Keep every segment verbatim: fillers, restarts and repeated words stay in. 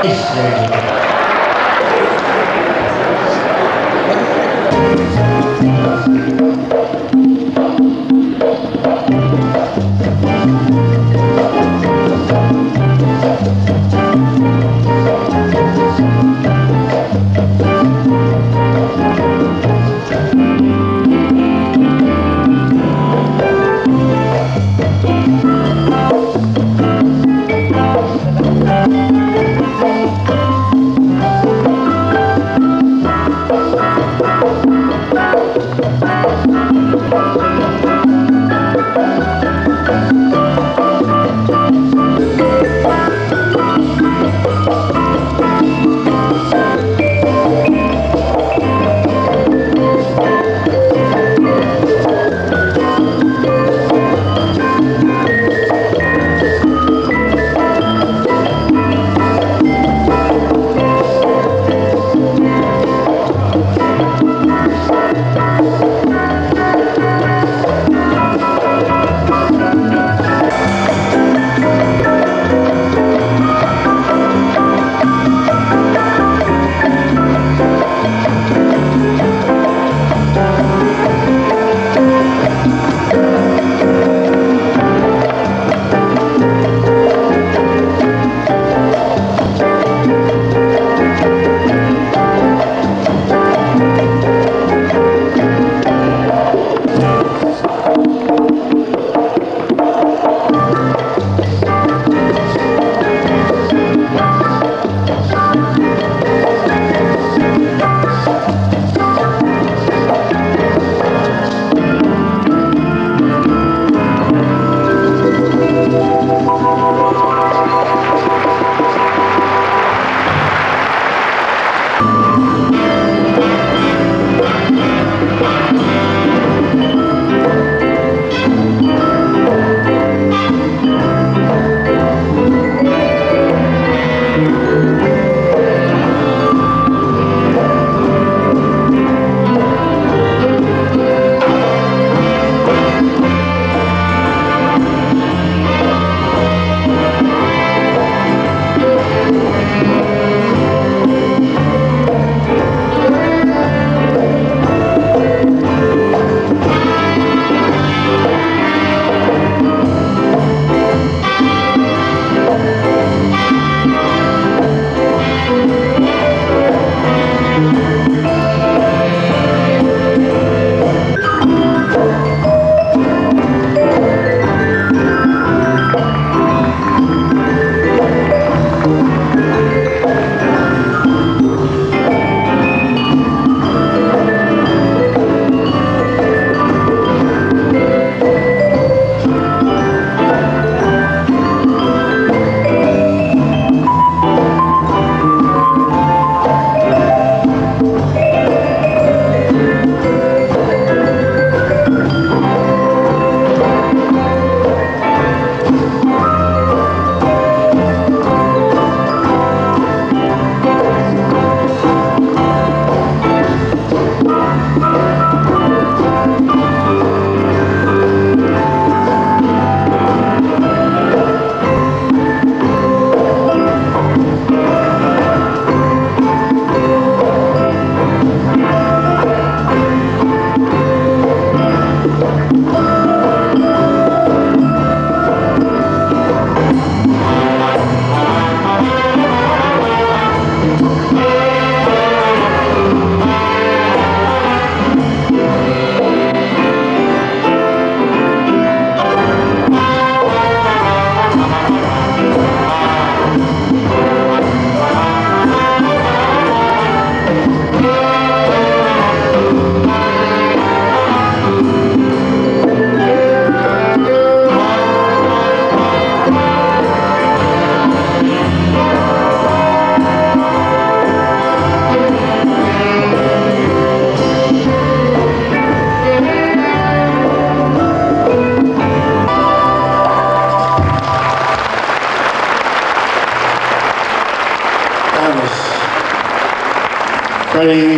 Ready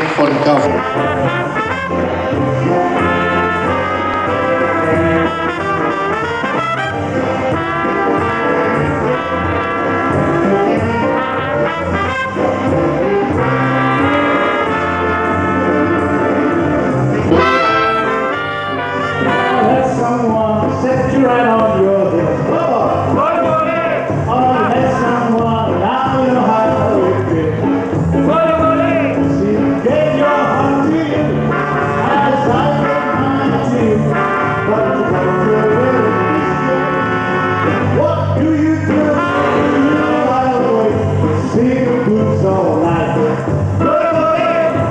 for the cover. What do you do when you hear my voice sing the blues all night? But now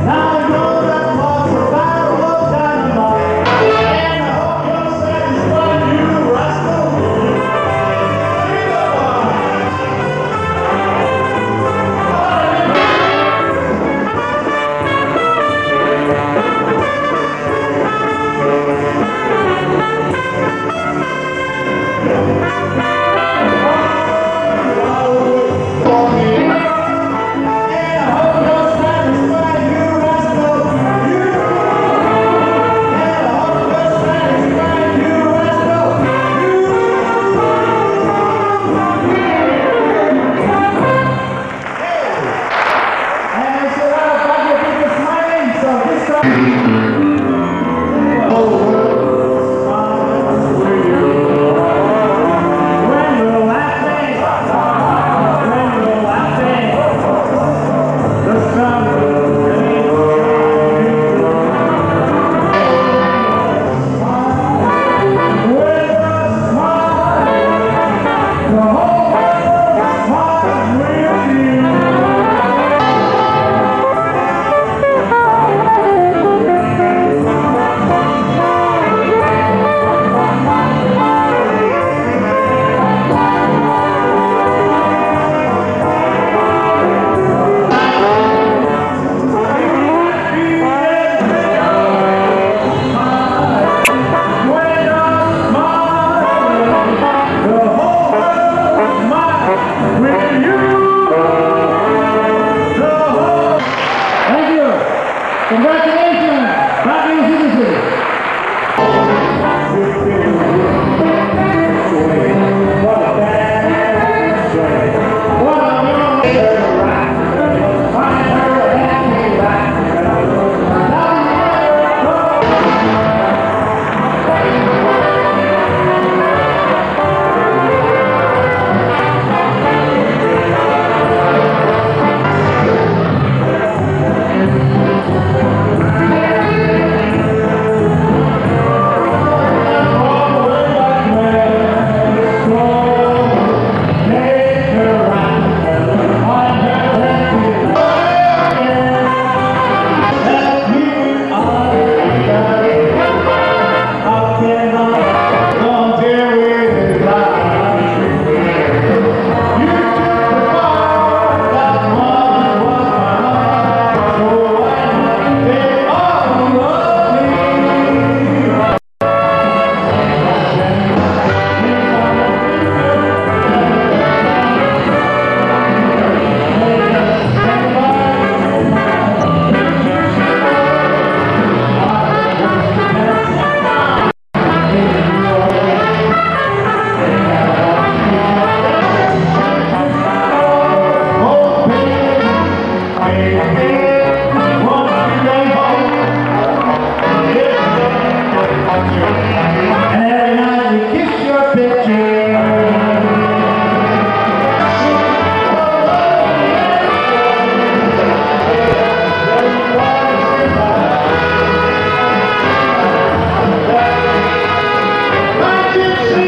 I know that love's a battle of dynamite, and I hope you're satisfied, you rascal. Sing the blues.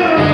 Yeah.